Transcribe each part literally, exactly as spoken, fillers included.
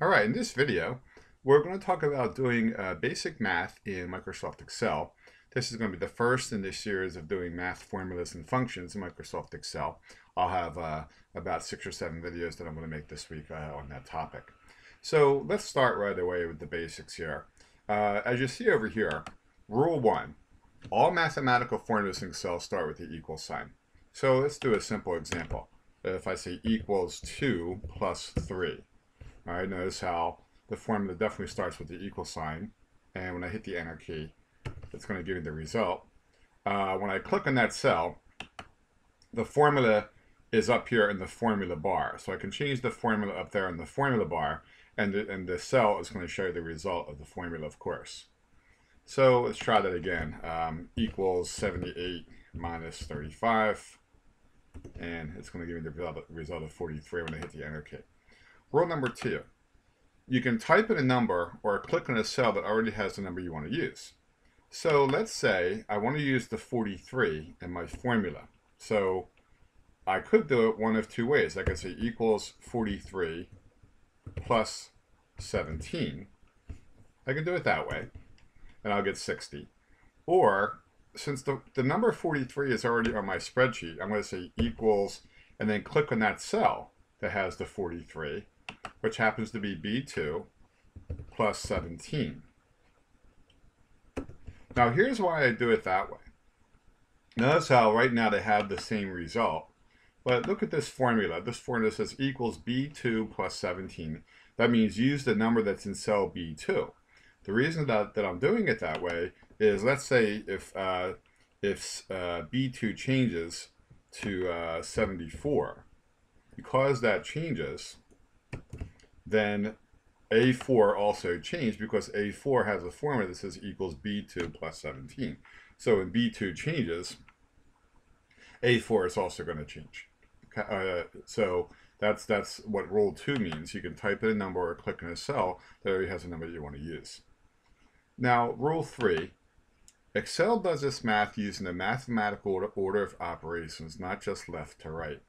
All right, in this video, we're going to talk about doing uh, basic math in Microsoft Excel. This is going to be the first in this series of doing math formulas and functions in Microsoft Excel. I'll have uh, about six or seven videos that I'm going to make this week uh, on that topic. So let's start right away with the basics here. Uh, as you see over here, rule one, all mathematical formulas in Excel start with the equal sign. So let's do a simple example. If I say equals two plus three. All right, notice how the formula definitely starts with the equal sign, and when I hit the enter key, it's going to give me the result. Uh, when I click on that cell, the formula is up here in the formula bar, so I can change the formula up there in the formula bar, and the, and the cell is going to show the result of the formula, of course. So let's try that again. Um, equals seventy-eight minus thirty-five, and it's going to give me the result of forty-three when I hit the enter key. Rule number two, you can type in a number or click on a cell that already has the number you want to use. So let's say I want to use the forty-three in my formula. So I could do it one of two ways. I could say equals forty-three plus seventeen. I can do it that way, and I'll get sixty. Or since the, the number forty-three is already on my spreadsheet, I'm going to say equals and then click on that cell that has the forty-three, which happens to be B two plus seventeen. Now here's why I do it that way. Notice how right now they have the same result, but look at this formula. This formula says equals B two plus seventeen. That means use the number that's in cell B two. The reason that, that I'm doing it that way is, let's say if, uh, if uh, B two changes to uh, seventy-four, because that changes, then A four also changed, because A four has a formula that says equals B two plus seventeen. So when B two changes, A four is also going to change. Uh, so that's that's what rule two means. You can type in a number or click in a cell that already has a number you want to use. Now, rule three, Excel does this math using the mathematical order of operations, not just left to right.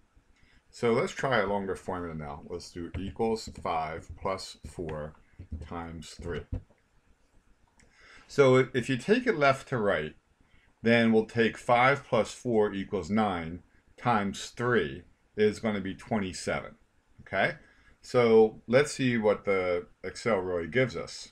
So let's try a longer formula now. Let's do equals five plus four times three. So if you take it left to right, then we'll take five plus four equals nine times three is going to be twenty-seven. Okay? So let's see what the Excel really gives us.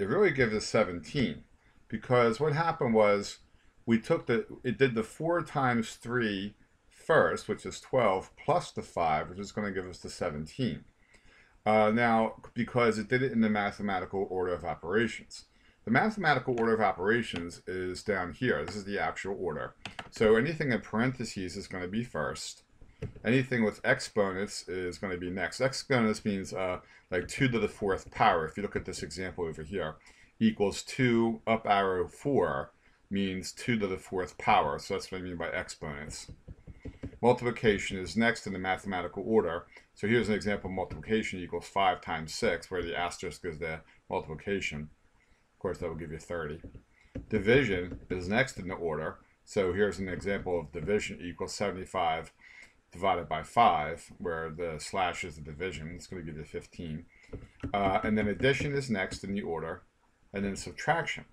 It really gives us seventeen, because what happened was we took the, it did the four times three first, which is twelve, plus the five, which is going to give us the seventeen. Uh, now, because it did it in the mathematical order of operations. The mathematical order of operations is down here. This is the actual order. So anything in parentheses is going to be first. Anything with exponents is going to be next. Exponents means uh, like two to the fourth power. If you look at this example over here, equals two up arrow four means two to the fourth power. So that's what I mean by exponents. Multiplication is next in the mathematical order. So here's an example, multiplication equals five times six, where the asterisk is the multiplication. Of course, that will give you thirty. Division is next in the order. So here's an example of division equals seventy-five divided by five, where the slash is the division. It's going to give you fifteen. Uh, and then addition is next in the order. And then subtraction.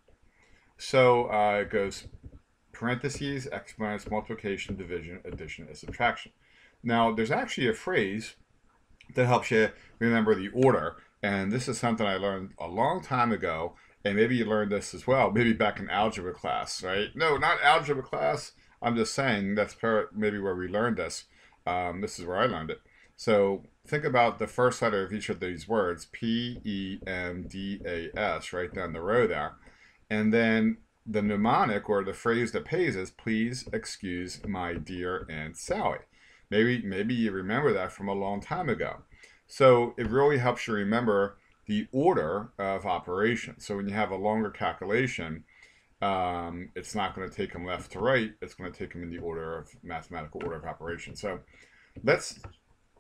So uh, it goes parentheses, exponents, multiplication, division, addition, and subtraction. Now, there's actually a phrase that helps you remember the order, and this is something I learned a long time ago, and maybe you learned this as well, maybe back in algebra class, right? No, not algebra class. I'm just saying that's maybe where we learned this. Um, this is where I learned it. So think about the first letter of each of these words, P E M D A S, right down the row there, and then the mnemonic or the phrase that pays is please excuse my dear Aunt Sally. Maybe, maybe you remember that from a long time ago. So it really helps you remember the order of operations. So when you have a longer calculation, um, it's not going to take them left to right. It's going to take them in the order of mathematical order of operations. So let's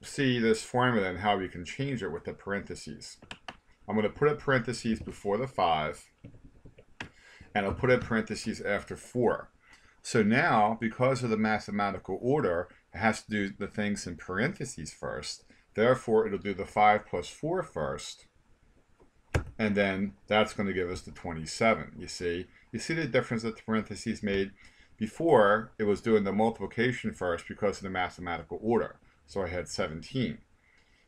see this formula and how we can change it with the parentheses. I'm going to put a parentheses before the five. And I'll put in parentheses after four. So now, because of the mathematical order, it has to do the things in parentheses first. Therefore, it'll do the five plus four first, and then that's going to give us the twenty-seven. You see? You see the difference that the parentheses made? Before, it was doing the multiplication first because of the mathematical order, so I had seventeen.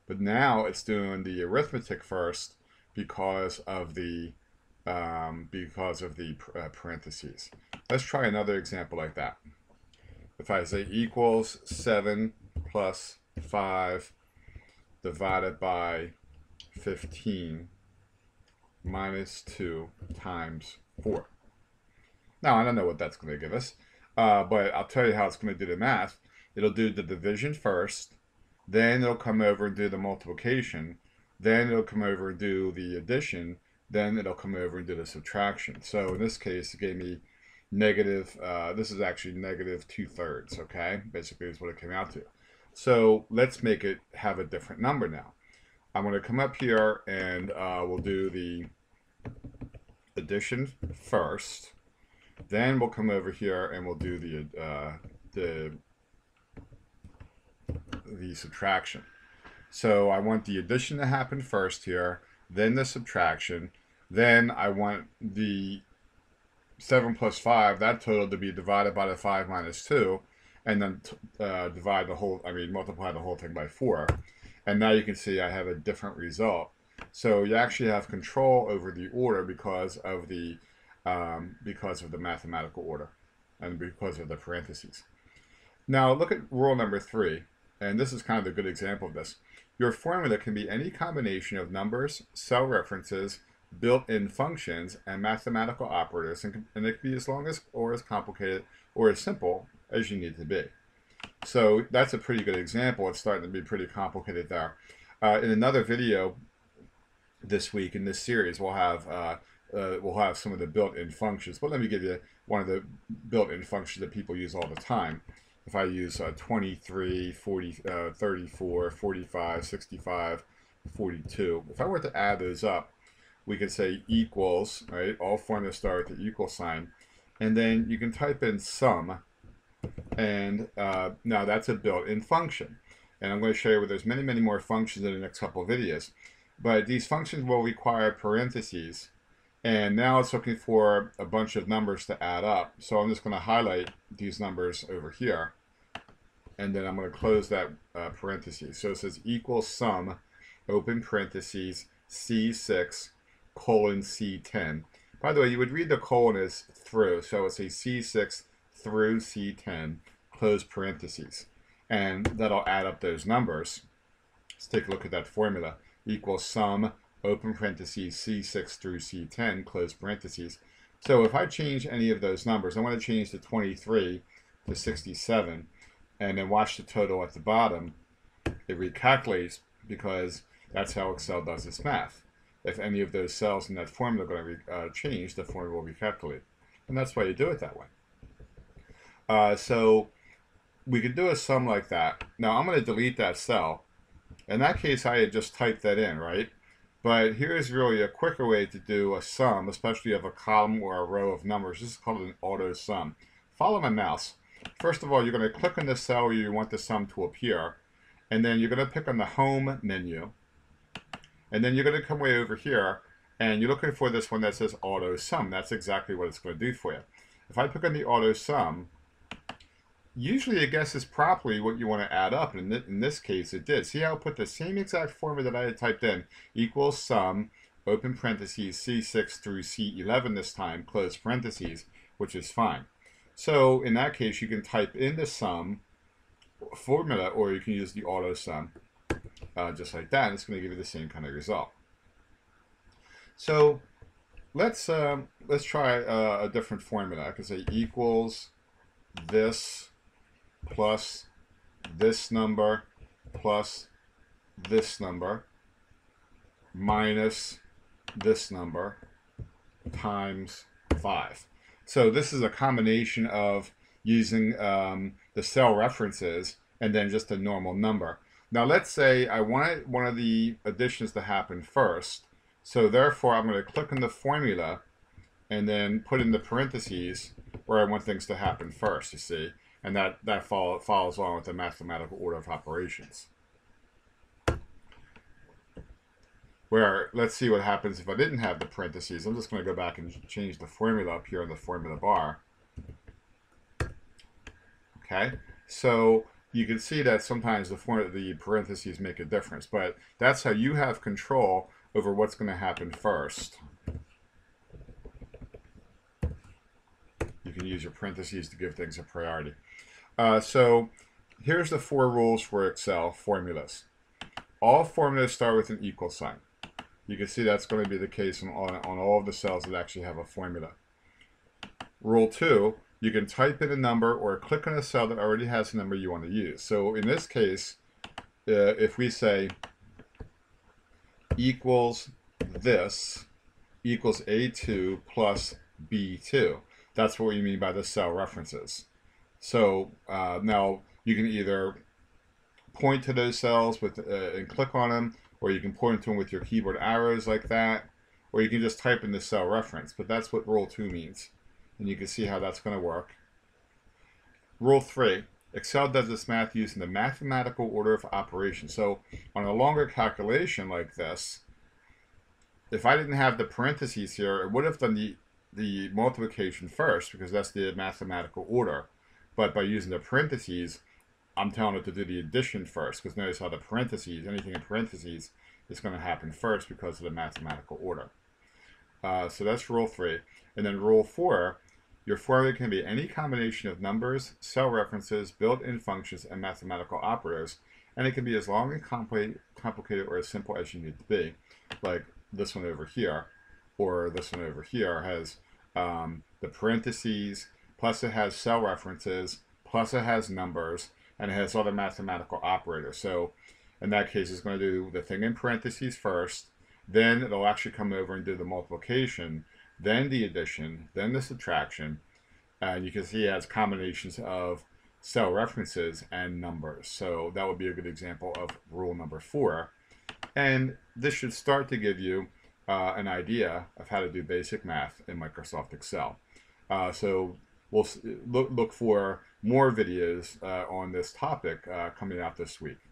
But now it's doing the arithmetic first because of the um, because of the uh, parentheses. Let's try another example like that. If I say equals seven plus five divided by fifteen minus two times four. Now, I don't know what that's going to give us, uh, but I'll tell you how it's going to do the math. It'll do the division first, then it'll come over and do the multiplication, then it'll come over and do the addition, then it'll come over and do the subtraction. So in this case, it gave me negative, uh, this is actually negative two-thirds, okay? Basically is what it came out to. So let's make it have a different number now. I'm going to come up here and uh, we'll do the addition first. Then we'll come over here and we'll do the uh, the the subtraction. So I want the addition to happen first here, then the subtraction, then I want the seven plus five, that total, to be divided by the five minus two, and then uh, divide the whole, I mean multiply the whole thing by four. And now you can see I have a different result. So you actually have control over the order because of the Um, because of the mathematical order and because of the parentheses. Now look at rule number three, and this is kind of a good example of this. Your formula can be any combination of numbers, cell references, built-in functions, and mathematical operators, and, and it can be as long as or as complicated or as simple as you need to be. So that's a pretty good example. It's starting to be pretty complicated there. Uh, in another video this week in this series, we'll have uh, Uh, we'll have some of the built-in functions, but let me give you one of the built-in functions that people use all the time. If I use uh, twenty-three, forty, uh, thirty-four, forty-five, sixty-five, forty-two, if I were to add those up, we could say equals, right? All formulas start with the equal sign, and then you can type in sum, and uh, now that's a built-in function. And I'm going to show you where there's many, many more functions in the next couple of videos, but these functions will require parentheses. And now it's looking for a bunch of numbers to add up. So I'm just going to highlight these numbers over here. And then I'm going to close that uh, parentheses. So it says equal sum, open parentheses, C six, colon C ten. By the way, you would read the colon as through. So it's a C six through C ten, close parentheses. And that'll add up those numbers. Let's take a look at that formula. Equal sum, open parentheses, C six through C ten, close parentheses. So if I change any of those numbers, I want to change the twenty-three to sixty-seven, and then watch the total at the bottom. It recalculates because that's how Excel does its math. If any of those cells in that formula are going to uh, change, the formula will recalculate. And that's why you do it that way. Uh, so we could do a sum like that. Now I'm going to delete that cell. In that case, I had just typed that in, right? But here's really a quicker way to do a sum, especially of a column or a row of numbers. This is called an auto sum. Follow my mouse. First of all, you're going to click on the cell where you want the sum to appear. And then you're going to pick on the home menu. And then you're going to come way over here. And you're looking for this one that says auto sum. That's exactly what it's going to do for you. If I pick on the auto sum, usually it guesses properly what you want to add up, and in this case it did. See how it put the same exact formula that I had typed in, equals sum, open parentheses, C six through C eleven this time, close parentheses, which is fine. So in that case, you can type in the sum formula, or you can use the auto sum, uh, just like that, and it's going to give you the same kind of result. So let's, um, let's try uh, a different formula. I can say equals this plus this number plus this number minus this number times five. So this is a combination of using um, the cell references and then just a normal number. Now let's say I want one of the additions to happen first. So therefore I'm going to click on the formula and then put in the parentheses where I want things to happen first, you see. And that, that follow, follows along with the mathematical order of operations. where, let's see what happens if I didn't have the parentheses. I'm just going to go back and change the formula up here in the formula bar. Okay, so you can see that sometimes the, form, the parentheses make a difference, but that's how you have control over what's going to happen first. You can use your parentheses to give things a priority. Uh, so here's the four rules for Excel formulas. All formulas start with an equal sign. You can see that's going to be the case on, on, on all of the cells that actually have a formula. Rule two, you can type in a number or click on a cell that already has the number you want to use. So in this case, uh, if we say equals this equals A two plus B two, that's what we mean by the cell references. So uh, now you can either point to those cells with, uh, and click on them, or you can point to them with your keyboard arrows like that, or you can just type in the cell reference, but that's what rule two means. And you can see how that's going to work. Rule three, Excel does this math using the mathematical order of operations. So on a longer calculation like this, if I didn't have the parentheses here, it would have done the, the multiplication first, because that's the mathematical order. But by using the parentheses, I'm telling it to do the addition first, because notice how the parentheses, anything in parentheses, is going to happen first because of the mathematical order. Uh, so that's rule three. And then rule four, your formula can be any combination of numbers, cell references, built-in functions, and mathematical operators. And it can be as long and compli complicated or as simple as you need to be. Like this one over here, or this one over here has um, the parentheses, plus it has cell references, plus it has numbers, and it has other mathematical operators. So in that case, it's going to do the thing in parentheses first, then it'll actually come over and do the multiplication, then the addition, then the subtraction, and you can see it has combinations of cell references and numbers. So that would be a good example of rule number four. And this should start to give you uh, an idea of how to do basic math in Microsoft Excel. Uh, so we'll look, look for more videos uh, on this topic uh, coming out this week.